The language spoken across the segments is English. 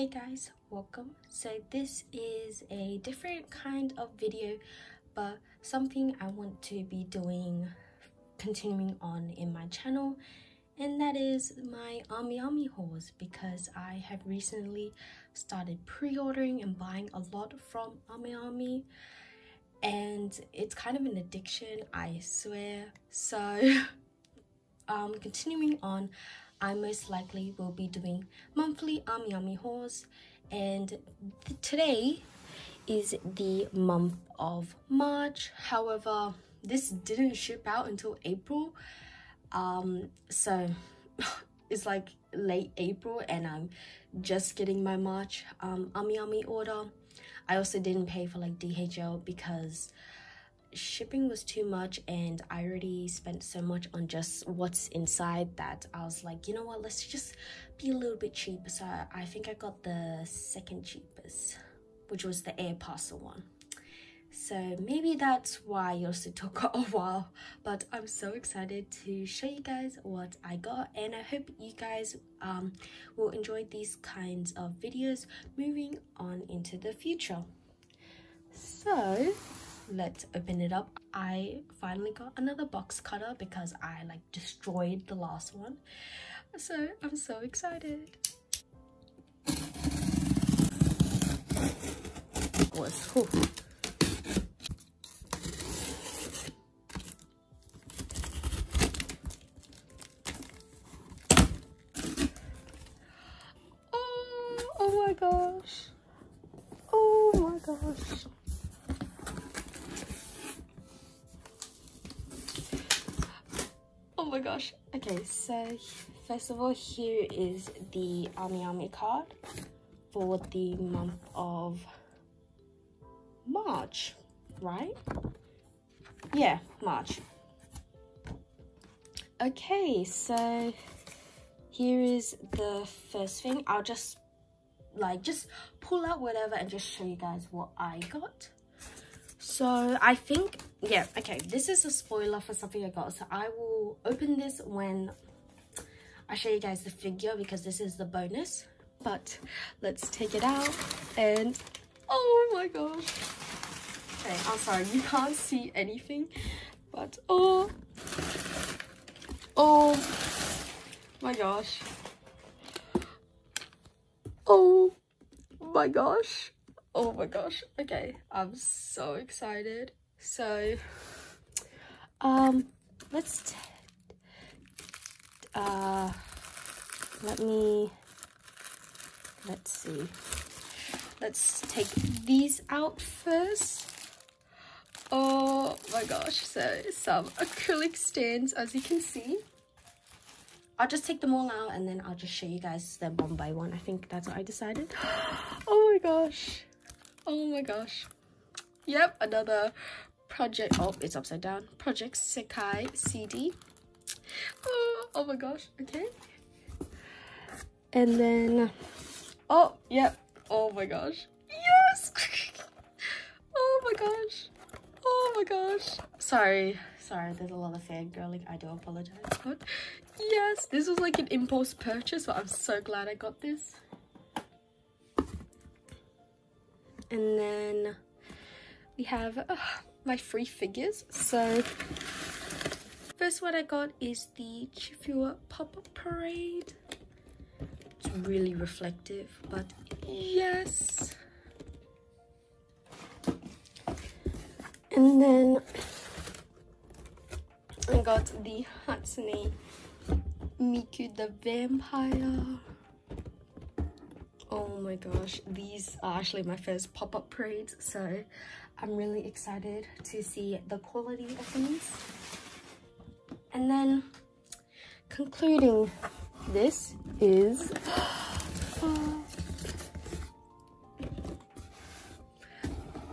Hey guys, welcome. So this is a different kind of video, but something I want to be doing, continuing on in my channel, and that is my Amiami hauls, because I have recently started pre-ordering and buying a lot from Amiami, and it's kind of an addiction, I swear. So continuing on, I most likely will be doing monthly Amiami hauls, and today is the month of March. However, this didn't ship out until April, so it's like late April and I'm just getting my March Amiami order. I also didn't pay for like DHL because shipping was too much, and I already spent so much on just what's inside that I was like, you know what, let's just be a little bit cheaper. So I think I got the second cheapest, which was the air parcel one, so maybe that's why it also took a while. But I'm so excited to show you guys what I got, and I hope you guys will enjoy these kinds of videos moving on into the future. So let's open it up. I finally got another box cutter because I like destroyed the last one, so I'm so excited. Oh my gosh, oh my gosh. Oh my gosh. Okay, so first of all, here is the Amiami card for the month of March, right? Yeah, March. Okay, so here is the first thing. I'll just pull out whatever and just show you guys what I got. So I think, yeah, okay, this is a spoiler for something I got, so I will open this when I show you guys the figure, because this is the bonus. But let's take it out, and oh my gosh. Okay, I'm sorry, you can't see anything, but oh my gosh, oh my gosh, oh my gosh. Okay, I'm so excited. So let's let's take these out first. Oh my gosh, so some acrylic stands, as you can see. I'll just take them all out and then I'll just show you guys them one by one. I think that's what I decided. Oh my gosh, oh my gosh. Yep, another project. Oh, it's upside down. Project Sekai CD. Oh my gosh. Okay. And then, oh yep. Oh my gosh. Yes. Oh my gosh. Oh my gosh. Sorry. There's a lot of fangirling. I do apologize. But yes, this was like an impulse purchase, but I'm so glad I got this. And then we have my free figures. So first one I got is the Chifuyu Popup Parade. It's really reflective, but yes. And then I got the Hatsune Miku the Vampire. Oh my gosh, these are actually my first pop-up parades, so I'm really excited to see the quality of these. And then concluding this is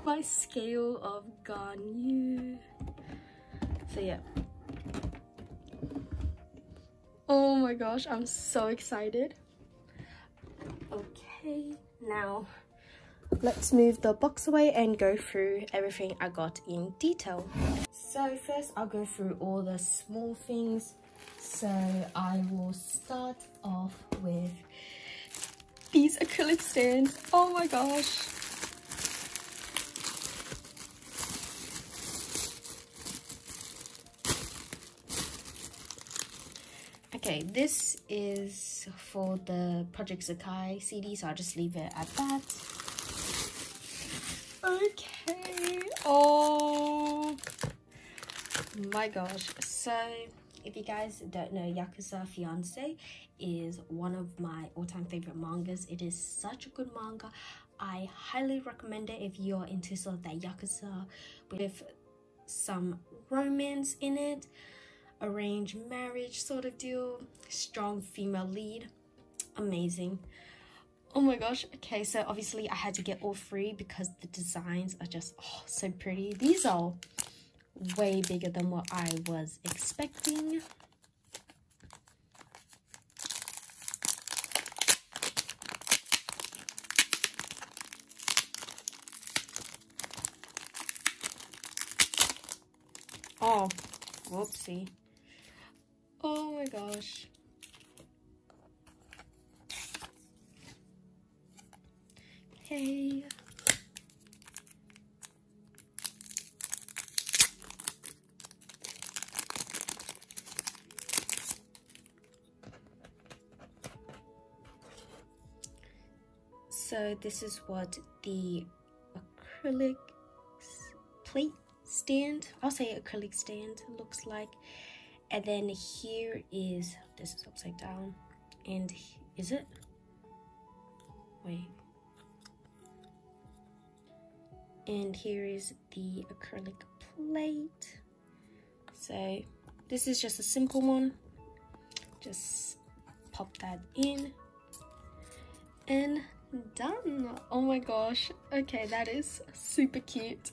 my scale of Ganyu. So yeah. Oh my gosh, I'm so excited. Okay, now let's move the box away and go through everything I got in detail. So first I'll go through all the small things. So I will start off with these acrylic stains. Oh my gosh. Okay, this is for the Project Sekai CD, so I'll just leave it at that. Okay, oh my gosh. So, if you guys don't know, Yakuza Fiancé is one of my all-time favorite mangas. It is such a good manga. I highly recommend it if you're into sort of that Yakuza with some romance in it. Arranged marriage sort of deal, strong female lead, amazing. Oh my gosh. Okay, so obviously I had to get all three because the designs are just so pretty. These are way bigger than what I was expecting. Oh, whoopsie. Oh my gosh. Hey. So this is what the acrylic plate stand, I'll say acrylic stand, looks like. And then here is, this is upside down, and is it? Wait. And here is the acrylic plate. So this is just a simple one. Just pop that in and done. Oh my gosh. Okay, that is super cute.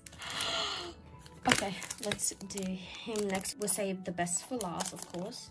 Okay, let's do him next. We'll save the best for last, of course.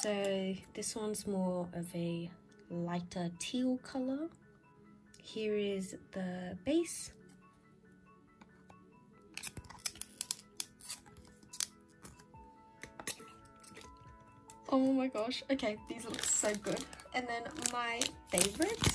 So this one's more of a lighter teal color. Here is the base. Oh my gosh. Okay, these look so good. And then my favorites.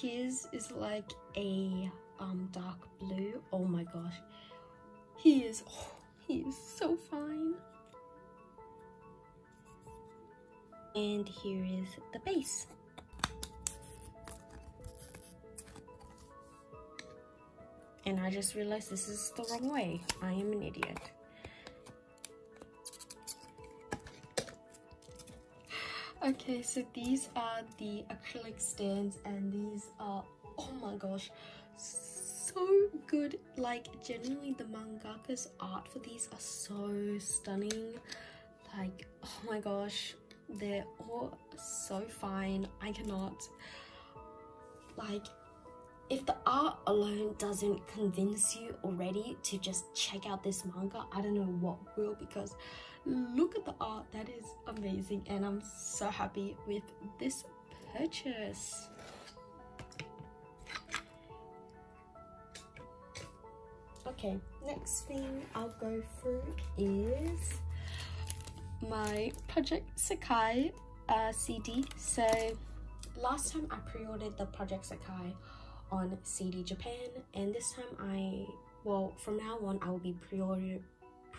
His is like a dark blue. Oh my gosh, he is so fine. And here is the base. And I just realized this is the wrong way. I am an idiot. Okay, so these are the acrylic stands, and these are, oh my gosh, so good. Like, genuinely, the mangaka's art for these are so stunning. Like, oh my gosh, they're all so fine. I cannot, like, if the art alone doesn't convince you already to just check out this manga, I don't know what will, because look at the art. That is amazing, and I'm so happy with this purchase. Okay, next thing I'll go through is my Project Sekai CD. So last time I pre-ordered the Project Sekai on CD Japan, and this time from now on I will be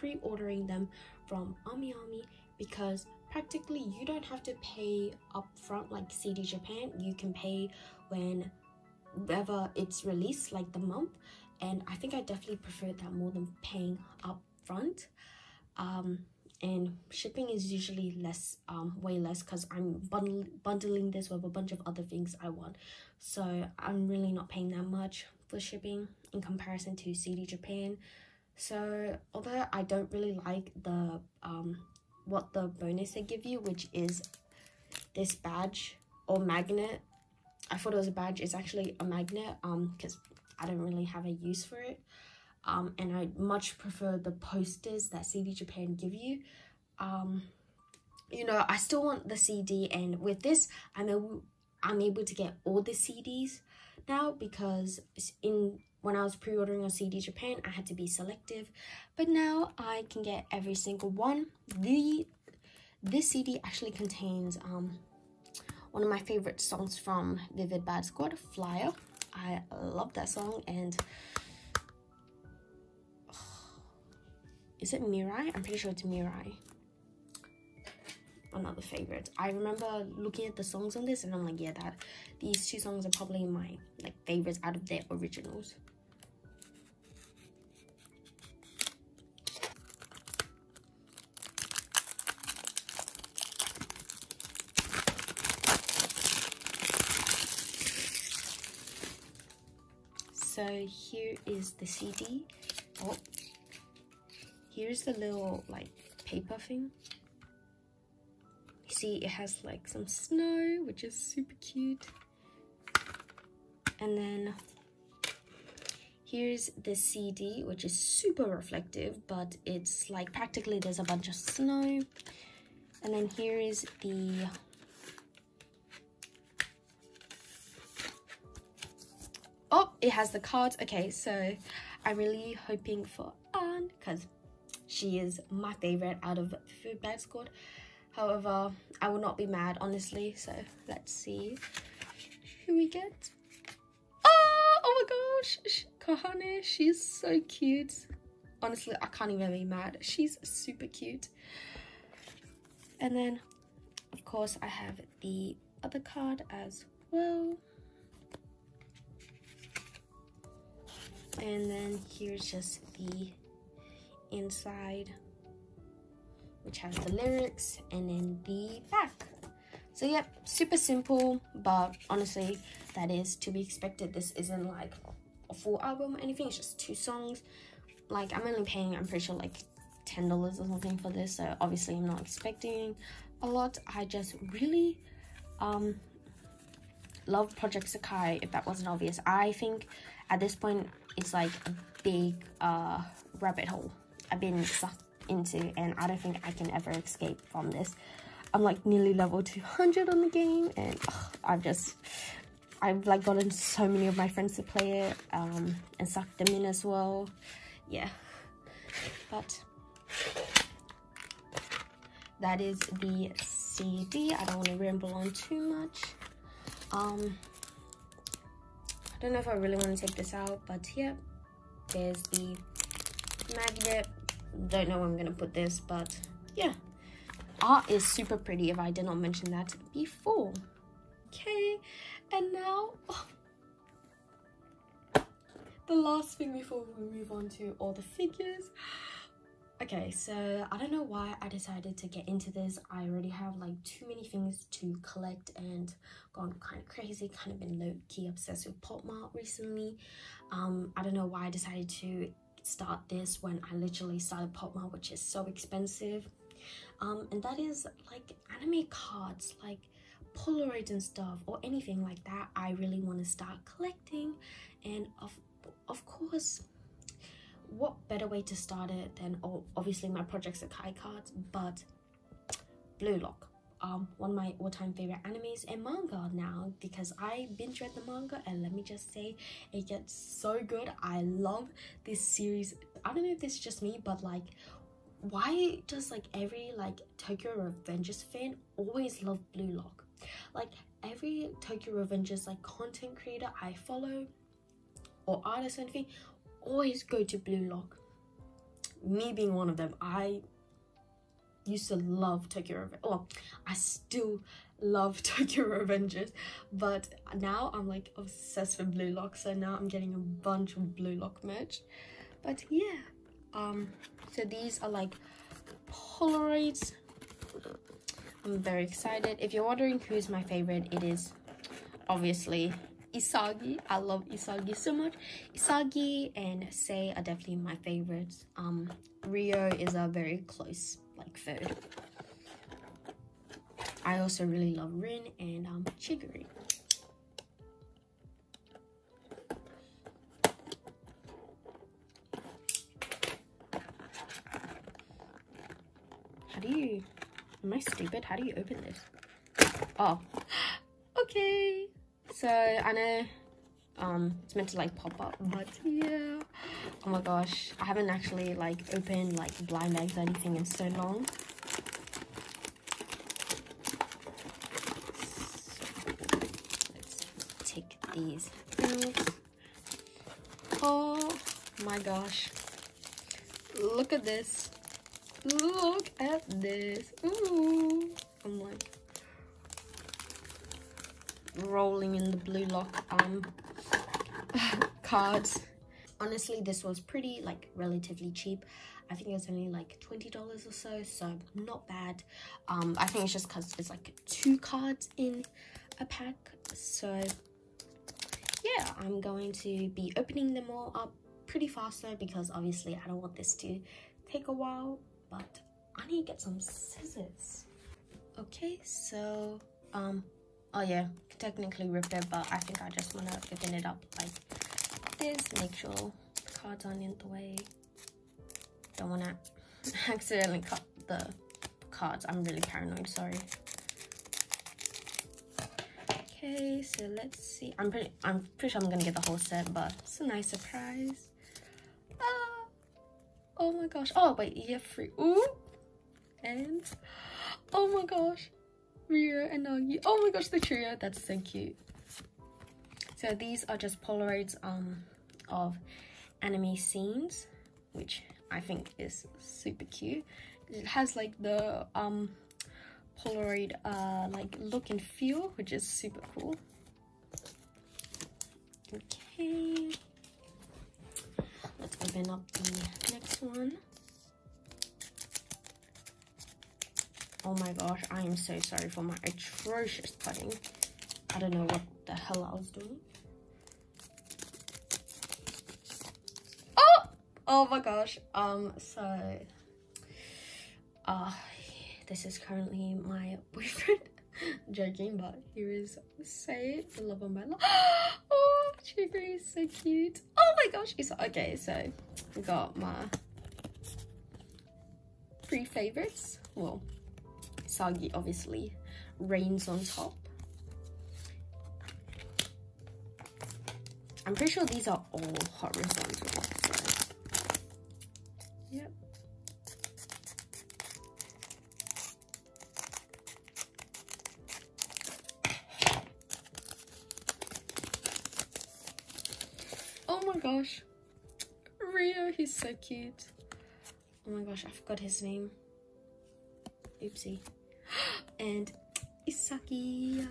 pre-ordering them from Amiami, because practically you don't have to pay upfront like CD Japan. You can pay whenever it's released, like the month, and I think I definitely prefer that more than paying upfront. And shipping is usually less, way less, because I'm bundling this with a bunch of other things I want, so I'm really not paying that much for shipping in comparison to CD Japan. So although I don't really like the what the bonus they give you, which is this badge or magnet. I thought it was a badge, it's actually a magnet, because I don't really have a use for it. And I much prefer the posters that CD Japan give you. You know, I still want the CD, and with this, I'm able to get all the CDs now, because when I was pre-ordering on CD Japan, I had to be selective, but now I can get every single one. This CD actually contains one of my favorite songs from Vivid Bad Squad, Flyer. I love that song, and is it Mirai? I'm pretty sure it's Mirai. Another favorite. I remember looking at the songs on this and I'm like, yeah, these two songs are probably my like favorites out of their originals. So here is the CD. Oh, here's the little like paper thing. See, it has like some snow, which is super cute. And then here's the CD, which is super reflective, but it's like practically there's a bunch of snow. And then here is the oh, it has the cards. Okay, so I'm really hoping for Anne, because she is my favorite out of Food Bag Squad. However, I will not be mad, honestly. So let's see who we get. Oh my gosh, Kohane, she's so cute. Honestly, I can't even be mad. She's super cute. And then, of course, I have the other card as well. And then here's just the inside, which has the lyrics, and then the back. So yep, super simple, but honestly that is to be expected. This isn't like a full album or anything, it's just two songs. Like I'm only paying, I'm pretty sure like $10 or something for this, so obviously I'm not expecting a lot. I just really love Project Sekai, if that wasn't obvious. I think at this point it's like a big rabbit hole I've been sucked into, and I don't think I can ever escape from this. I'm like nearly level 200 on the game, and I've like gotten so many of my friends to play it, and sucked them in as well. Yeah, but that is the CD. I don't want to ramble on too much. I don't know if I really want to take this out, but yeah, there's the magnet. Don't know where I'm gonna put this, but yeah, art is super pretty, if I did not mention that before. Okay, and now the last thing before we move on to all the figures. Okay, so I don't know why I decided to get into this. I already have like too many things to collect and gone kind of crazy, kind of been low-key obsessed with Pop Mart recently. I don't know why I decided to start this when I literally started Pop Mart, which is so expensive. And that is like anime cards, like Polaroids and stuff, or anything like that. I really want to start collecting, and of course, what better way to start it than obviously my Project Sekai cards, but Blue Lock, one of my all-time favorite animes and manga now, because I binge read the manga, and let me just say it gets so good. I love this series. I don't know if this is just me, but like, why does like every like Tokyo Revengers fan always love Blue Lock? Like every Tokyo Revengers like content creator I follow or artist or anything always go to Blue Lock, me being one of them. I used to love Tokyo Revengers. Well, I still love Tokyo Revengers, but now I'm like obsessed with Blue Lock, so now I'm getting a bunch of Blue Lock merch. But yeah, so these are like Polaroids. I'm very excited. If you're wondering who's my favorite, it is obviously Isagi. I love Isagi so much. Isagi and Sei are definitely my favorites. Rio is a very close like third. I also really love Rin and Chigiri. How do you... Am I stupid? How do you open this? Oh. Okay. So, I know it's meant to like pop up, but yeah. Oh my gosh. I haven't actually like opened like blind bags or anything in so long. So, let's take these things. Oh my gosh. Look at this. Look at this. Ooh. I'm like rolling in the Blue Lock cards. Honestly, this was pretty like relatively cheap. I think it was only like $20 or so, so not bad. I think it's just because it's like 2 cards in a pack, so yeah, I'm going to be opening them all up pretty fast though, because obviously I don't want this to take a while. But I need to get some scissors. Okay, so oh yeah, technically ripped it, but I think I just want to open it up like this, make sure the cards aren't in the way. Don't want to accidentally cut the cards. I'm really paranoid, sorry. Okay, so let's see. I'm pretty sure I'm gonna get the whole set, but it's a nice surprise. Oh my gosh. Oh, wait, yeah, free. Ooh. And, oh my gosh. Rio and Nagi. Oh my gosh, the trio. That's so cute. So these are just Polaroids of anime scenes, which I think is super cute. It has like the Polaroid like look and feel, which is super cool. Okay. Let's open up the next one. Oh my gosh, I am so sorry for my atrocious cutting. I don't know what the hell I was doing. Oh! Oh my gosh. This is currently my boyfriend. Joking, but here is Say, the love of my life. Oh, Chigiri is so cute. Oh my gosh, okay, so I got my 3 favorites. Well, Sagi obviously reigns on top. I'm pretty sure these are all horizontal. So. Yep. Gosh, Rio, he's so cute. Oh my gosh, I forgot his name. Oopsie. And Isagi,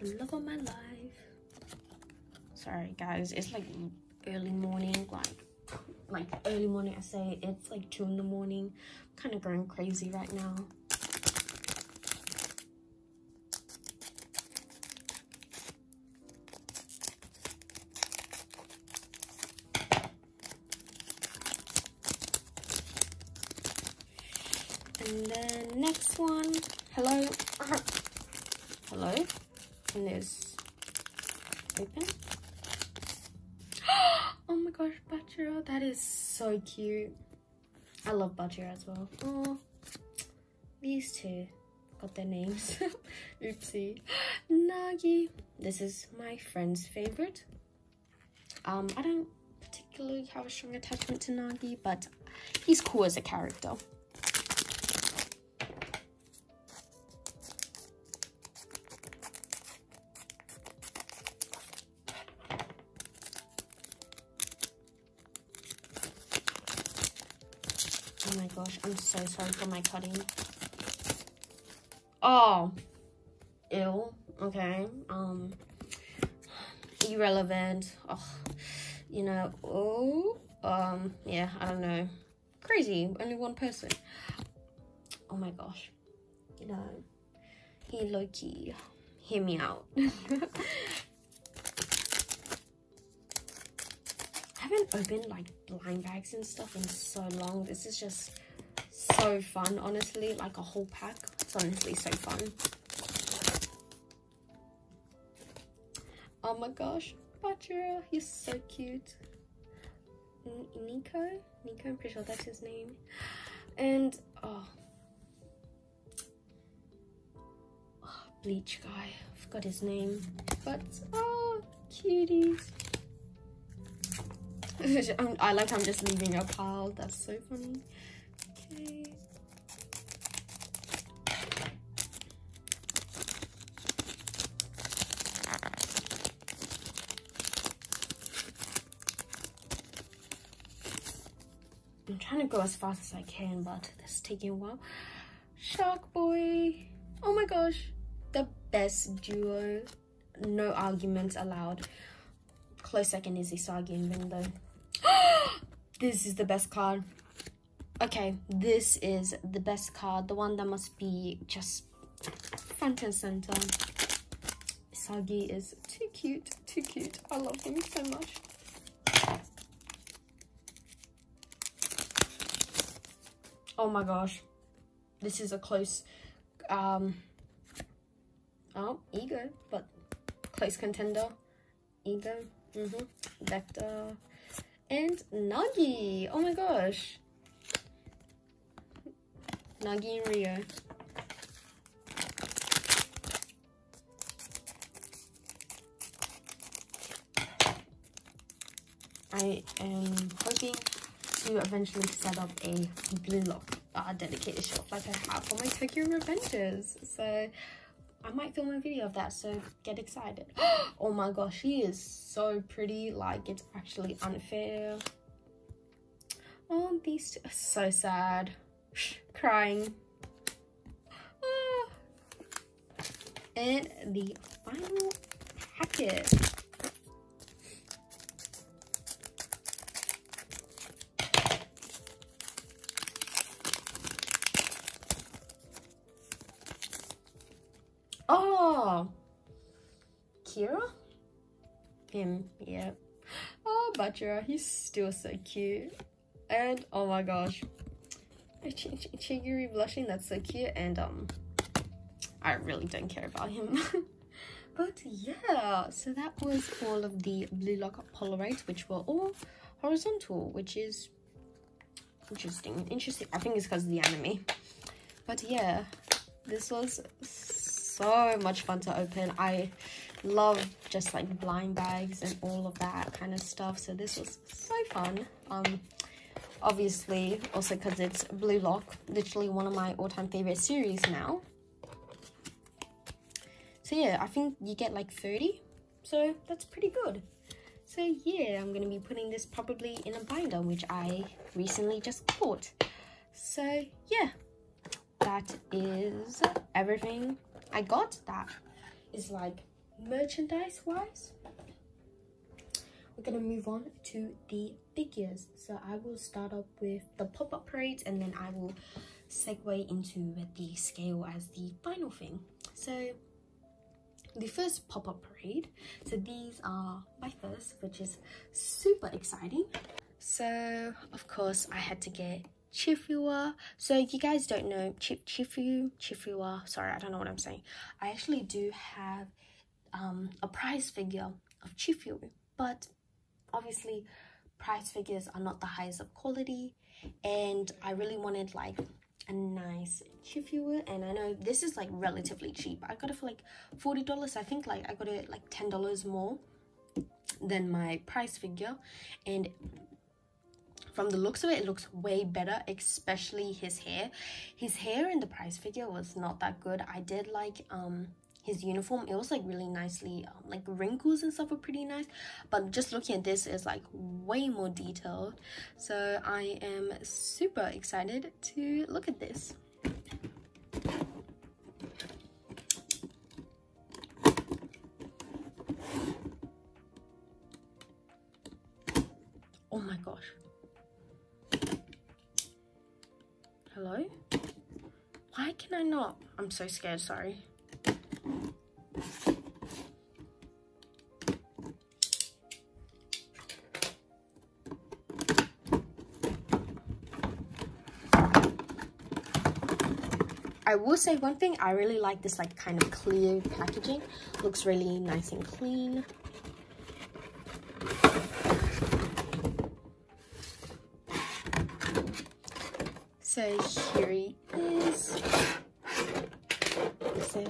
the love of my life. Sorry guys, it's like early morning, like early morning. I say it's like 2 in the morning. I'm kind of going crazy right now. And then next one, hello, hello, and there's open. Oh my gosh, Bachira, that is so cute. I love Bachira as well. Oh, these two got their names. Oopsie. Nagi, this is my friend's favorite. I don't particularly have a strong attachment to Nagi, but he's cool as a character. Oh my gosh, I'm so sorry for my cutting. all ill, okay? Irrelevant, yeah, I don't know. Crazy, only one person. Oh my gosh. You know, he low-key, hear me out. I haven't opened like blind bags and stuff in so long. This is just so fun, honestly. Like a whole pack, it's honestly so fun. Oh my gosh, Bachira, you're so cute. Nico, I'm pretty sure that's his name. And oh, Bleach guy, I forgot his name, but oh, cuties. I'm just leaving a pile. That's so funny. Okay. I'm trying to go as fast as I can, but that's taking a while. Shark Boy. Oh my gosh, the best duo. No arguments allowed. Close second is Isagi and Window. This is the best card. Okay, this is the best card. The one that must be just front and center. Isagi is too cute, too cute. I love him so much. Oh my gosh. This is a close, Ego, but close contender. Ego, Vector, and Nagi. Oh my gosh. Nagi and Rio. I am hoping to eventually set up a Blue Lock dedicated shop like I have for my Tokyo Revengers. So I might film a video of that, so get excited. Oh my gosh, she is so pretty. Like, it's actually unfair. Oh, these two are so sad. Crying. Oh. And the final packet. Kira? Him, yeah. Oh, Bachira, he's still so cute. And oh my gosh, Chigiri blushing, that's so cute. And I really don't care about him. But yeah, so that was all of the Blue Lock Polaroids, which were all horizontal, which is interesting. I think it's because of the anime. But yeah, this was so much fun to open. I love just like blind bags and all of that kind of stuff, so this was so fun. Obviously also because it's Blue Lock, literally one of my all-time favorite series now. So yeah, I think you get like 30, so that's pretty good. So yeah, I'm gonna be putting this probably in a binder which I recently just bought. So yeah, that is everything I got that is like merchandise wise. We're gonna move on to the figures, so I will start up with the pop-up parades and then I will segue into the scale as the final thing. So the first pop-up parade, so these are my first, which is super exciting. So of course I had to get Chifuyu. So if you guys don't know, Chifuyu, sorry, I don't know what I'm saying. I actually do have a prize figure of Chifuyu, but obviously prize figures are not the highest of quality, and I really wanted like a nice Chifuyu. And I know this is like relatively cheap. I got it for like $40. I think like I got it like $10 more than my prize figure, and from the looks of it, it looks way better, especially his hair. His hair in the prize figure was not that good. I did like his uniform. It was like really nicely, like wrinkles and stuff were pretty nice, but just looking at this is like way more detailed. So I am super excited to look at this. Oh my gosh. Hello? Why can I not? I'm so scared, sorry. I will say one thing, I really like this like kind of clear packaging. Looks really nice and clean. So here he is. So.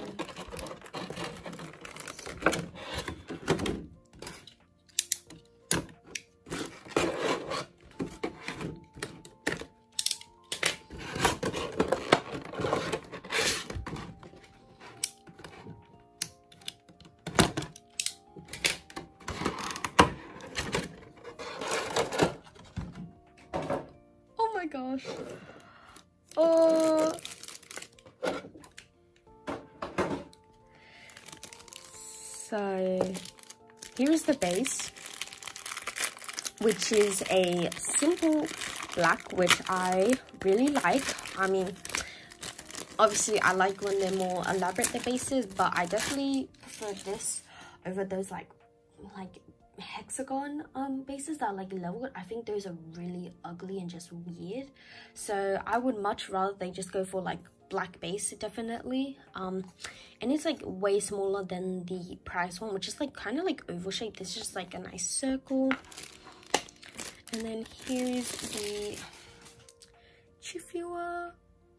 So here is the base, which is a simple black, which I really like. I mean, obviously I like when they're more elaborate, the bases, but I definitely prefer this over those like hexagon bases that are like leveled. I think those are really ugly and just weird, so I would much rather they just go for like black base, definitely. And it's like way smaller than the price one, which is like kind of like oval shaped. It's just like a nice circle. And then here is the Chifuyu.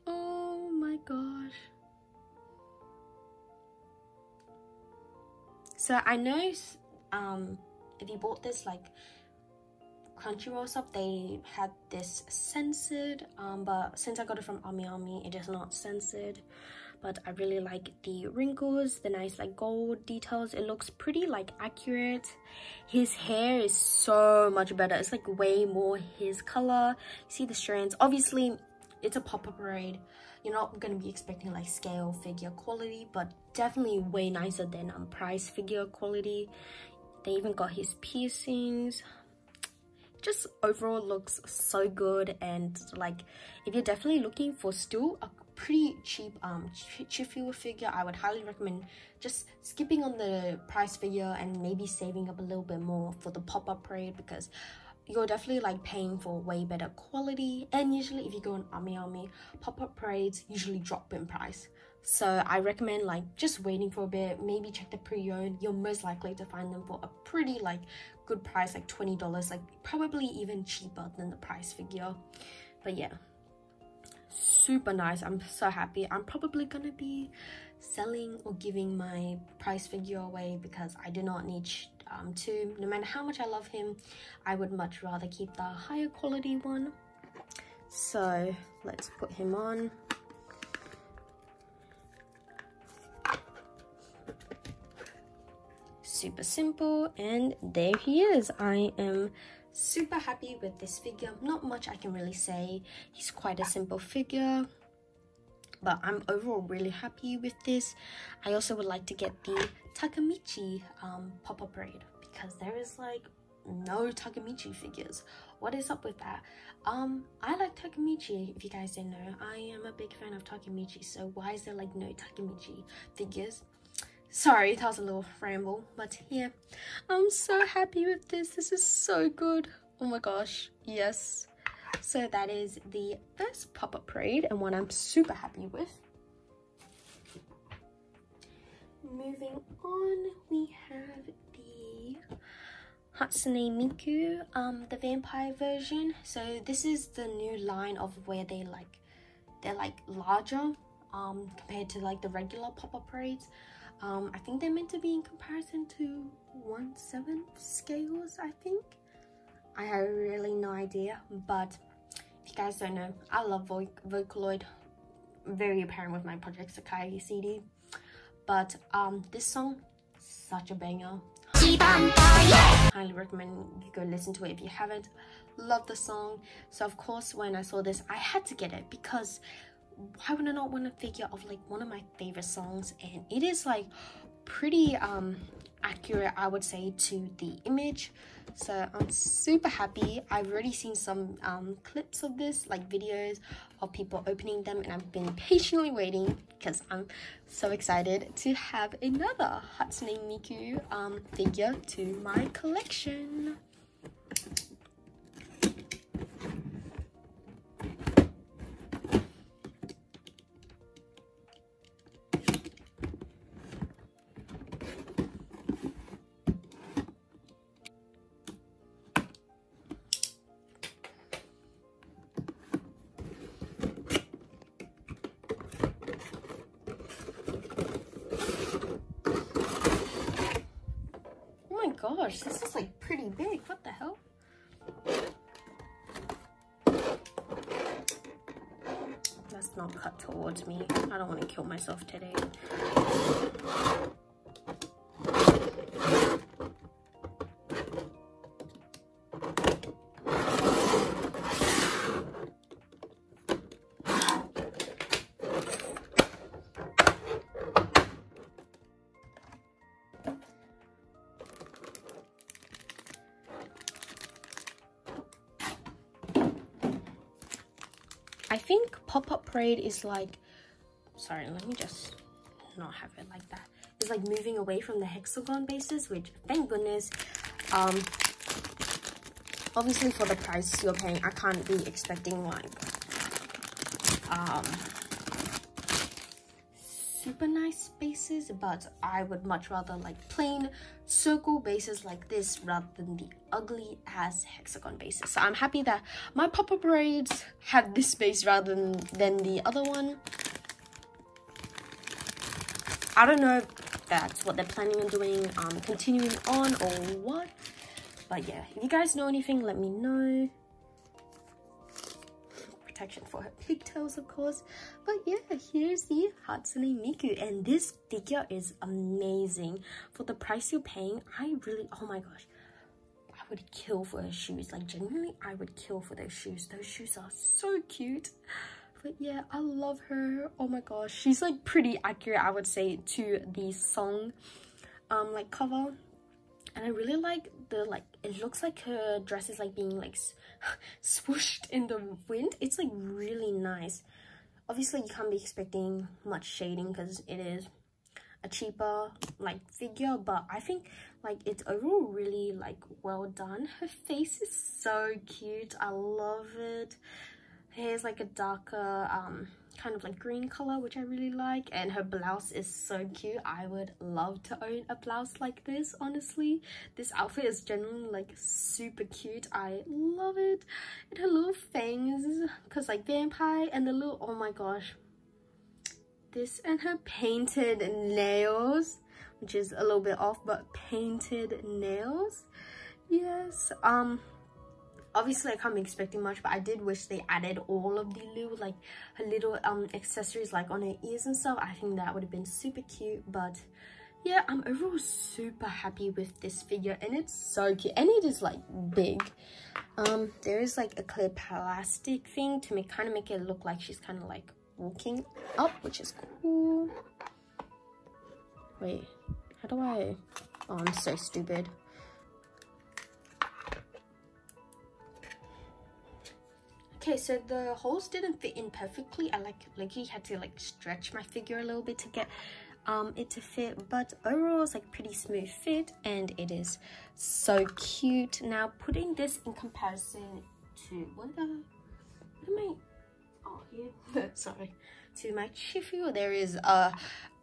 Oh my gosh. So I know if you bought this like Crunchyroll stuff, they had this censored, but since I got it from Amiami, it is not censored. But I really like the wrinkles, the nice like gold details. It looks pretty like accurate. His hair is so much better. It's like way more his color. You see the strands. Obviously it's a Popup Parade, you're not going to be expecting like scale figure quality, but definitely way nicer than price figure quality. They even got his piercings. Just overall looks so good. And like if you're definitely looking for still a pretty cheap Chifuyu figure, I would highly recommend just skipping on the price figure and maybe saving up a little bit more for the Popup Parade, because you're definitely like paying for way better quality. And usually if you go on Amiami, Popup Parades usually drop in price, so I recommend like just waiting for a bit, maybe check the pre-owned. You're most likely to find them for a pretty like good price, like $20, like probably even cheaper than the price figure. But yeah, super nice. I'm so happy. I'm probably gonna be selling or giving my price figure away, because I do not need to, no matter how much I love him, I would much rather keep the higher quality one. So let's put him on. Super simple, and there he is. I am super happy with this figure. Not much I can really say. He's quite a simple figure, but I'm overall really happy with this. I also would like to get the Takamichi Popup Parade, because there is like no Takamichi figures. What is up with that? I like Takamichi. If you guys didn't know, I am a big fan of Takamichi, so why is there like no Takamichi figures? Sorry, that was a little ramble, but yeah, I'm so happy with this. This is so good. Oh my gosh, yes. So that is the first Popup Parade, and one I'm super happy with. Moving on, we have the Hatsune Miku, the vampire version. So this is the new line of where they like, they're like larger compared to like the regular Popup Parades. I think they're meant to be in comparison to 1/7 scales, I think. I have really no idea, but if you guys don't know, I love Vocaloid. Very apparent with my Project Sekai CD. But this song, such a banger. Highly recommend you go listen to it if you haven't. Love the song. So of course, when I saw this, I had to get it, because why would I not want a figure of like one of my favorite songs? And it is like pretty accurate, I would say, to the image. So I'm super happy. I've already seen some clips of this, like videos of people opening them, and I've been patiently waiting because I'm so excited to have another Hatsune Miku figure to my collection. Gosh, this is like pretty big. What the hell? That's not cut towards me. I don't want to kill myself today. I think Popup Parade is like, sorry, let me just not have it like that. It's like moving away from the hexagon bases, which, thank goodness. Obviously for the price you're paying, I can't be expecting like super nice bases, but I would much rather like plain circle bases like this rather than the ugly ass hexagon bases. So I'm happy that my Popup Parades have this base rather than the other one. I don't know if that's what they're planning on doing, continuing on or what, but yeah, if you guys know anything, let me know. Protection for her pigtails, of course. But yeah, here's the Hatsune Miku, and this figure is amazing for the price you're paying. I really, oh my gosh, I would kill for her shoes. Like, genuinely, I would kill for those shoes. Those shoes are so cute. But yeah, I love her. Oh my gosh, she's like pretty accurate, I would say, to the song like cover. And I really like the, like, it looks like her dress is like being like swooshed in the wind. It's like really nice. Obviously you can't be expecting much shading because it is a cheaper like figure, but I think like it's overall really like well done. Her face is so cute, I love it. Hair's like a darker kind of like green color, which I really like, and her blouse is so cute. I would love to own a blouse like this, honestly. This outfit is genuinely like super cute, I love it. And her little fangs, because like vampire, and the little, oh my gosh, this, and her painted nails, which is a little bit off, but painted nails, yes. Obviously, I can't be expecting much, but I did wish they added all of the Lou, like her little accessories like on her ears and stuff. I think that would have been super cute, but yeah, I'm overall super happy with this figure, and it's so cute, and it is like big. There is like a clear plastic thing to make, kind of make it look like she's kind of like walking up, which is cool. Wait, how do I? Oh, I'm so stupid. Okay, so the holes didn't fit in perfectly. I like he had to like stretch my figure a little bit to get it to fit, but overall it's like pretty smooth fit, and it is so cute. Now putting this in comparison to to my Chifuyu, there is a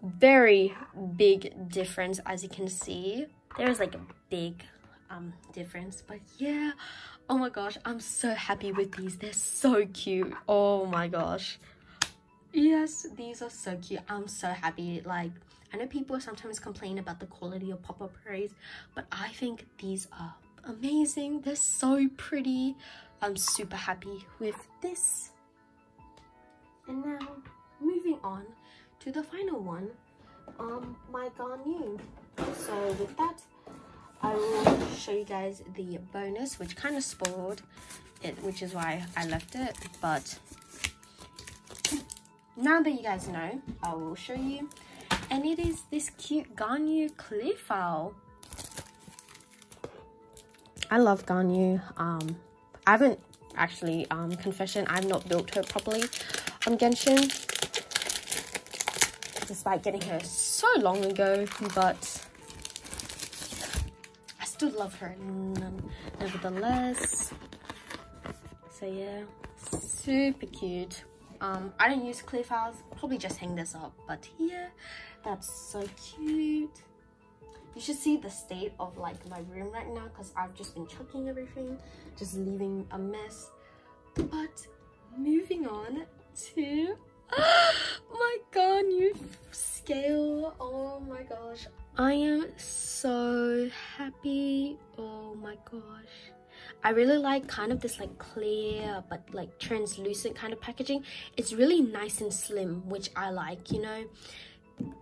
very big difference, as you can see. There is like a big difference, but yeah, oh my gosh, I'm so happy with these. They're so cute, oh my gosh, yes, these are so cute. I'm so happy. Like, I know people sometimes complain about the quality of Popup Parades, but I think these are amazing. They're so pretty. I'm super happy with this. And now moving on to the final one, my Ganyu. So with that, I will show you guys the bonus, which kind of spoiled it, which is why I left it. But now that you guys know, I will show you. And it is this cute Ganyu clear file. I love Ganyu. I haven't actually, confession, I've not built her properly on Genshin, despite getting her so long ago, but I still love her nevertheless. So yeah, super cute. I don't use clear files, probably just hang this up, but yeah, that's so cute. You should see the state of like my room right now, because I've just been chucking everything, just leaving a mess. But moving on to my Ganyu scale. Oh my gosh, I am so happy. Oh my gosh, I really like kind of this like clear but like translucent kind of packaging. It's really nice and slim, which I like, you know.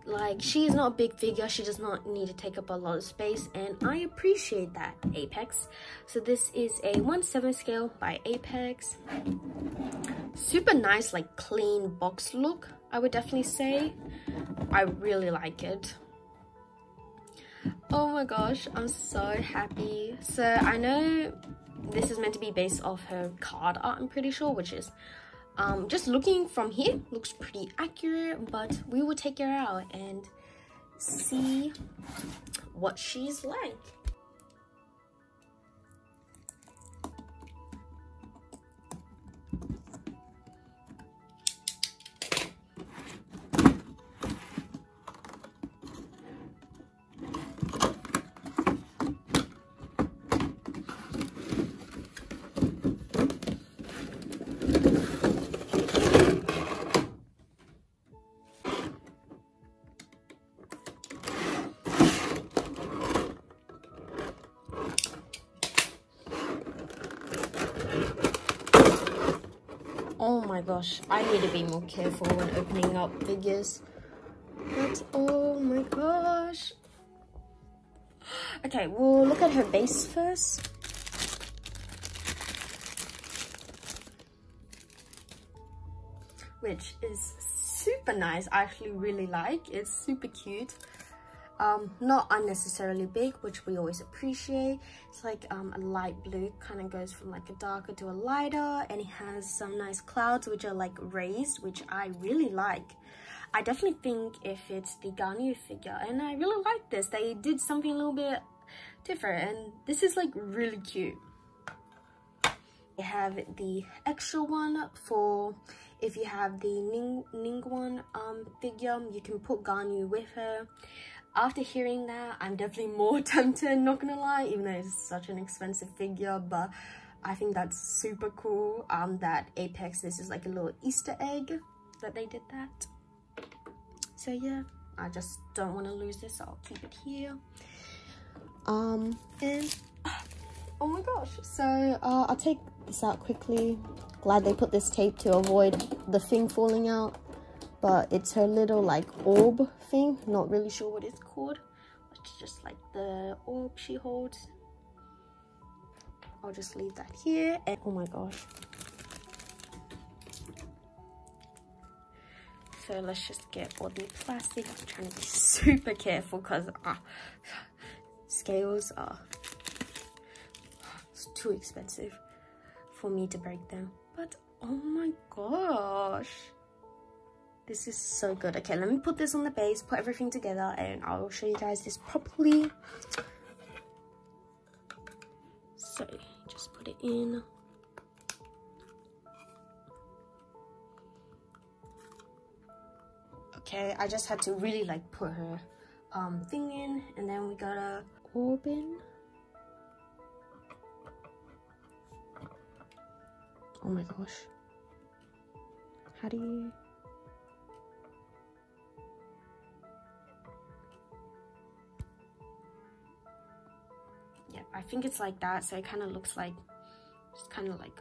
Like, she is not a big figure, she does not need to take up a lot of space, and I appreciate that, Apex. So this is a 1/7 scale by Apex. Super nice, like clean box look, I would definitely say. I really like it. Oh my gosh, I'm so happy. So I know this is meant to be based off her card art, I'm pretty sure, which is just looking from here, looks pretty accurate, but we will take her out and see what she's like. Gosh, I need to be more careful when opening up figures. But oh my gosh. Okay, we'll look at her base first. Which is super nice. I actually really like it. It's super cute. Not unnecessarily big, which we always appreciate. It's like a light blue, kind of goes from like a darker to a lighter, and it has some nice clouds which are like raised, which I really like. I definitely think if it's the Ganyu figure, and I really like this, they did something a little bit different, and this is like really cute. You have the extra one for if you have the Ningguang figure, you can put Ganyu with her. After hearing that, I'm definitely more tempted, not gonna lie, even though it's such an expensive figure, but I think that's super cool that Apex, this is like a little Easter egg that they did that. So yeah, I just don't want to lose this, so I'll keep it here. And oh my gosh, so I'll take this out quickly. Glad they put this tape to avoid the thing falling out. But it's her little like orb thing, not really sure what it's called. It's just like the orb she holds. I'll just leave that here. And oh my gosh. So let's just get all the plastic. I'm trying to be super careful because scales are it's too expensive for me to break them. But oh my gosh. This is so good. Okay, let me put this on the base, put everything together, and I'll show you guys this properly. So, just put it in. Okay, I just had to really like put her thing in, and then we got a orb in. Oh my gosh. How do you... I think it's like that, so it kind of looks like just kind of like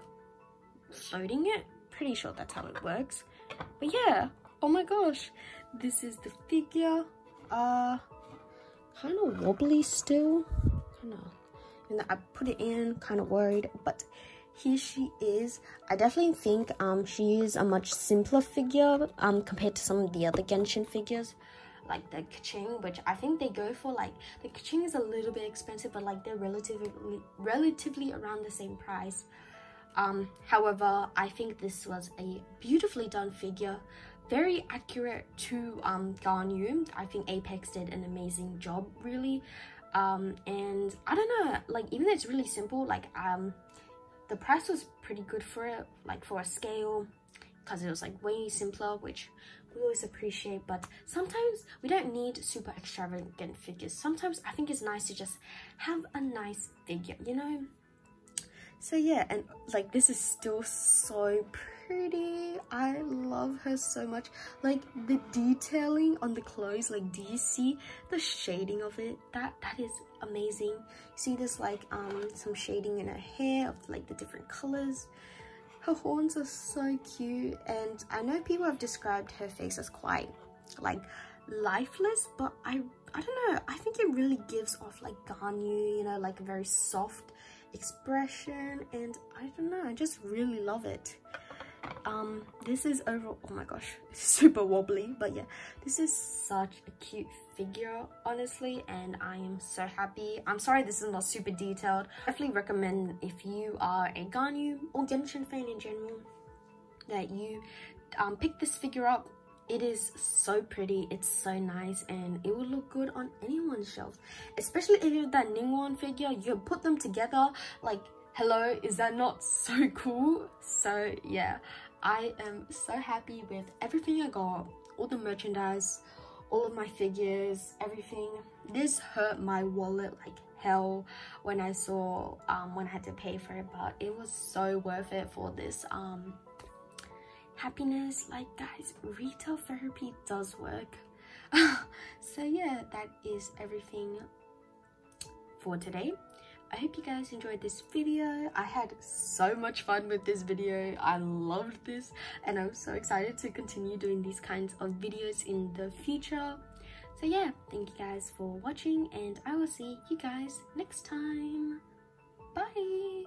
floating it. Pretty sure that's how it works. But yeah, oh my gosh, this is the figure. Kind of wobbly still, kind of, and I put it in, kind of worried, but here she is. I definitely think she is a much simpler figure compared to some of the other Genshin figures. like the kaching, which I think they go for, like the kaching is a little bit expensive, but like they're relatively around the same price. However, I think this was a beautifully done figure, very accurate to Ganyu. I think Apex did an amazing job, really. And I don't know, like even though it's really simple, like the price was pretty good for it, like for a scale, because it was like way simpler, which we always appreciate. But sometimes we don't need super extravagant figures. Sometimes I think it's nice to just have a nice figure, you know? So yeah, and like this is still so pretty. I love her so much. Like the detailing on the clothes, like do you see the shading of it? That is amazing. You see this like some shading in her hair of like the different colors. Her horns are so cute, and I know people have described her face as quite like lifeless, but I don't know, I think it really gives off like Ganyu, you know, like a very soft expression, and I don't know, I just really love it. This is overall, oh my gosh, it's super wobbly, but yeah, this is such a cute figure, honestly, and I am so happy. I'm sorry this is not super detailed. I definitely recommend, if you are a Ganyu or Genshin fan in general, that you pick this figure up. It is so pretty, it's so nice, and it will look good on anyone's shelves, especially if you're that Ningguang figure. You put them together, like hello, is that not so cool? So yeah, I am so happy with everything I got, all the merchandise, all of my figures, everything. This hurt my wallet like hell when I saw when I had to pay for it, but it was so worth it for this happiness. Like guys, retail therapy does work. So yeah, that is everything for today. I hope you guys enjoyed this video. I had so much fun with this video. I loved this, and I'm so excited to continue doing these kinds of videos in the future. So yeah, thank you guys for watching, and I will see you guys next time. Bye!